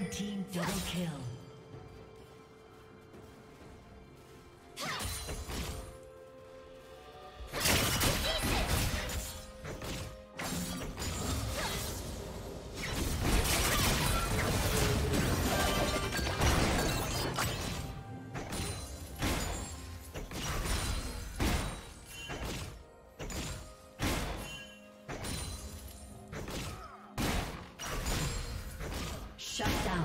Red team double kill. Shut down.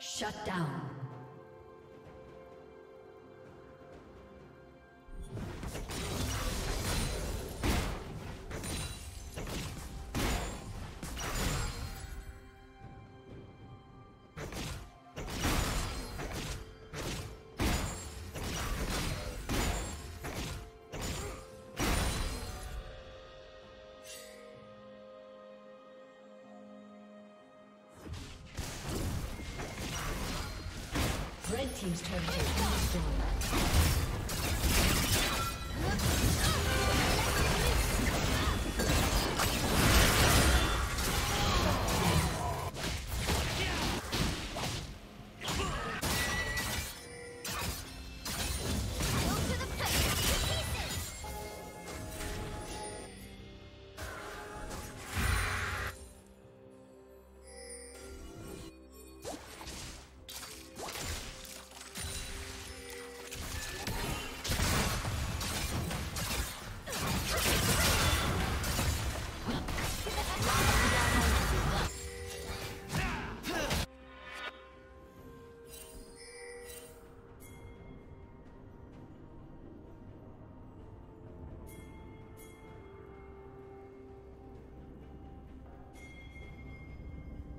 Shut down. team's turn to destroy.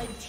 The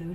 Blue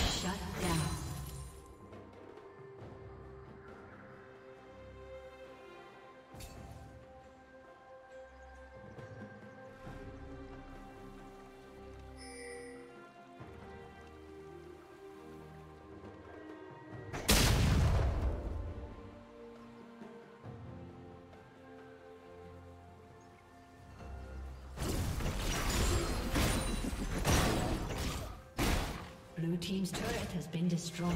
Shut down. Blue team's turret has been destroyed.